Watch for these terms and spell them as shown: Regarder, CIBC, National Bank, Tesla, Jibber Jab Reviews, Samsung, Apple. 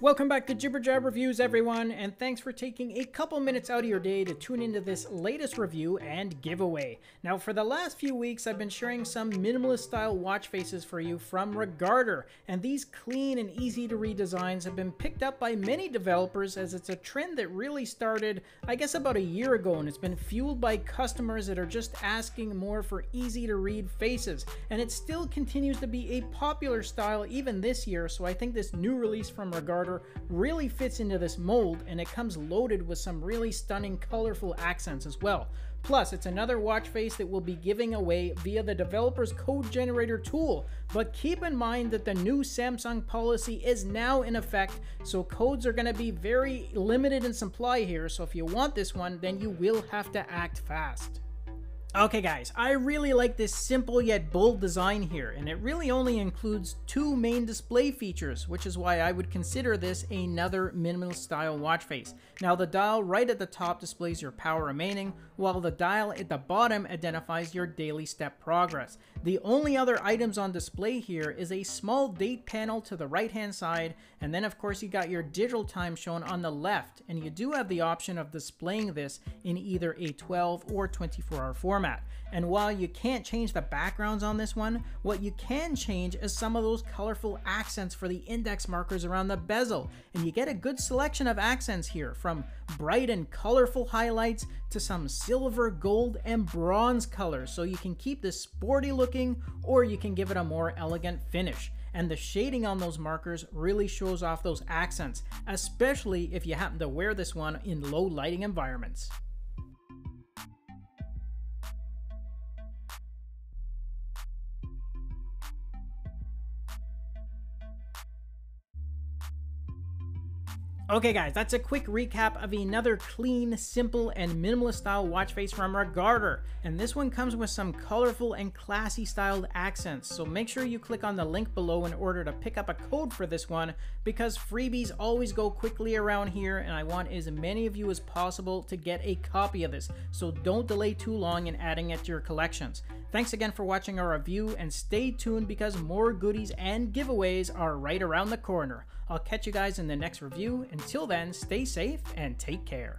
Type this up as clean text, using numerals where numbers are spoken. Welcome back to Jibber Jab Reviews, everyone, and thanks for taking a couple minutes out of your day to tune into this latest review and giveaway. Now, for the last few weeks, I've been sharing some minimalist-style watch faces for you from Regarder, and these clean and easy-to-read designs have been picked up by many developers as it's a trend that really started, I guess, about a year ago, and it's been fueled by customers that are just asking more for easy-to-read faces, and it still continues to be a popular style even this year, so I think this new release from Regarder really fits into this mold, and it comes loaded with some really stunning colorful accents as well. Plus, it's another watch face that we'll be giving away via the developer's code generator tool, but keep in mind that the new Samsung policy is now in effect, so codes are going to be very limited in supply here, so if you want this one, then you will have to act fast. Okay guys, I really like this simple yet bold design here, and it really only includes two main display features, which is why I would consider this another minimalist style watch face. Now, the dial right at the top displays your power remaining, while the dial at the bottom identifies your daily step progress. The only other items on display here is a small date panel to the right hand side, and then of course you got your digital time shown on the left, and you do have the option of displaying this in either a 12 or 24-hour format. And while you can't change the backgrounds on this one, what you can change is some of those colorful accents for the index markers around the bezel. And you get a good selection of accents here, from bright and colorful highlights to some silver, gold, and bronze colors. So you can keep this sporty looking, or you can give it a more elegant finish. And the shading on those markers really shows off those accents, especially if you happen to wear this one in low lighting environments. Okay guys, that's a quick recap of another clean, simple, and minimalist style watch face from Regarder, and this one comes with some colorful and classy styled accents, so make sure you click on the link below in order to pick up a code for this one, because freebies always go quickly around here, and I want as many of you as possible to get a copy of this, so don't delay too long in adding it to your collections. Thanks again for watching our review, and stay tuned because more goodies and giveaways are right around the corner. I'll catch you guys in the next review. Until then, stay safe and take care.